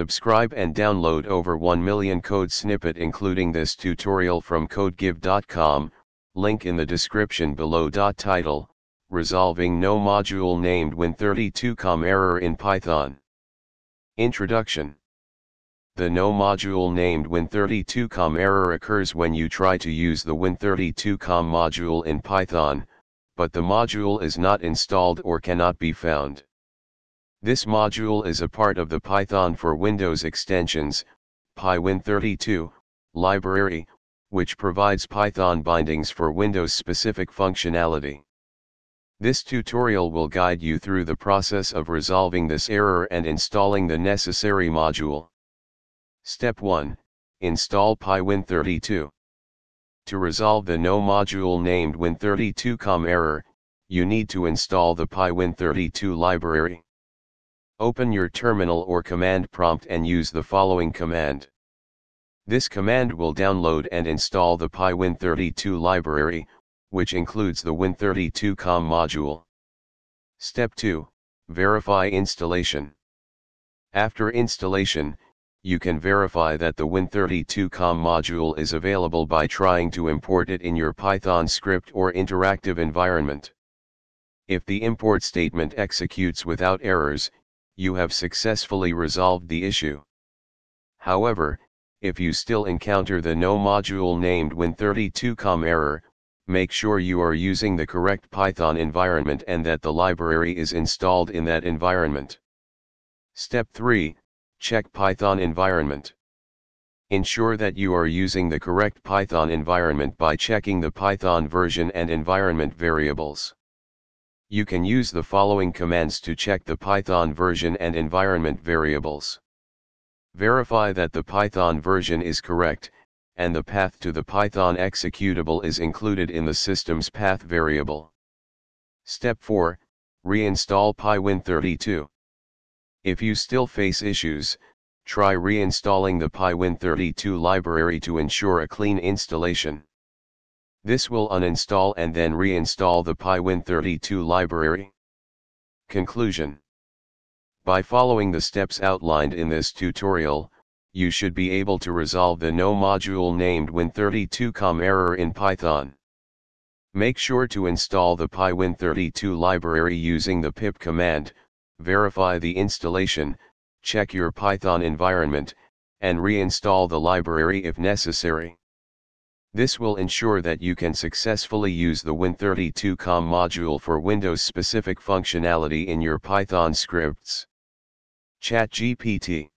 Subscribe and download over 1 million code snippet including this tutorial from codegive.com, link in the description below. Title: Resolving no module named win32.com error in Python. Introduction. The no module named win32.com error occurs when you try to use the win32.com module in Python, but the module is not installed or cannot be found. This module is a part of the Python for Windows extensions, PyWin32, library, which provides Python bindings for Windows-specific functionality. This tutorial will guide you through the process of resolving this error and installing the necessary module. Step 1. Install PyWin32. To resolve the no module named win32.com error, you need to install the PyWin32 library. Open your terminal or command prompt and use the following command. This command will download and install the PyWin32 library, which includes the win32.com module. Step 2. Verify installation. After installation, you can verify that the win32.com module is available by trying to import it in your Python script or interactive environment. If the import statement executes without errors, you have successfully resolved the issue. However, if you still encounter the no module named win32.com error, make sure you are using the correct Python environment and that the library is installed in that environment. Step 3. Check Python environment. Ensure that you are using the correct Python environment by checking the Python version and environment variables. You can use the following commands to check the Python version and environment variables. Verify that the Python version is correct, and the path to the Python executable is included in the system's path variable. Step 4. Reinstall PyWin32. If you still face issues, try reinstalling the PyWin32 library to ensure a clean installation. This will uninstall and then reinstall the PyWin32 library. Conclusion. By following the steps outlined in this tutorial, you should be able to resolve the no module named win32.com error in Python. Make sure to install the PyWin32 library using the pip command, verify the installation, check your Python environment, and reinstall the library if necessary. This will ensure that you can successfully use the win32.com module for Windows-specific functionality in your Python scripts. ChatGPT.